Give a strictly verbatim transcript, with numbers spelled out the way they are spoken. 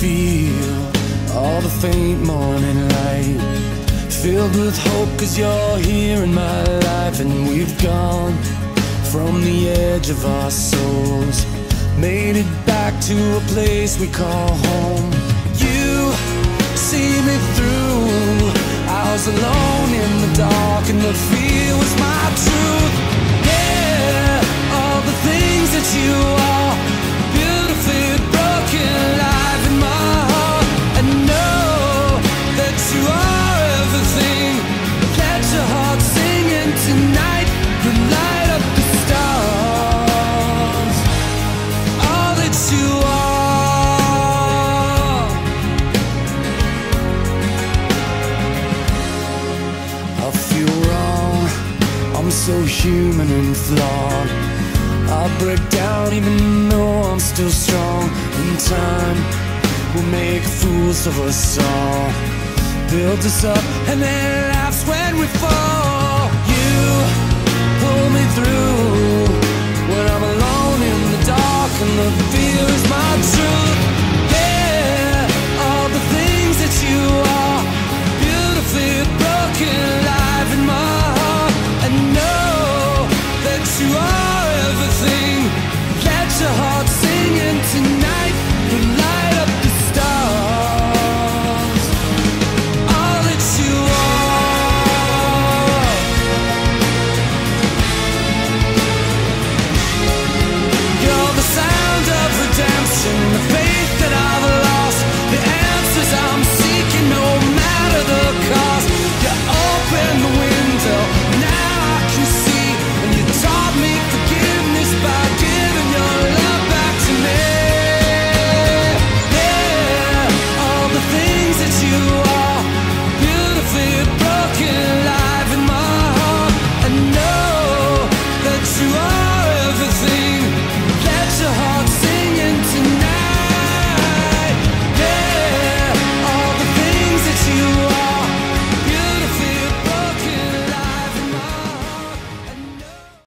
feel all the faint morning light, filled with hope cause you're here in my life. And we've gone from the edge of our souls, made it back to a place we call home. You see me through, I was alone in the dark and the fear was my truth. Yeah, all the things that you are, beautifully broken, alive in my heart. I know that you are everything. Let your heart sing, and tonight you'll light up the stars. All that you are. I feel wrong, I'm so human and flawed. I'll break down even though I'm still strong. In time, we'll make fools of us all, build us up and then laughs when we fall.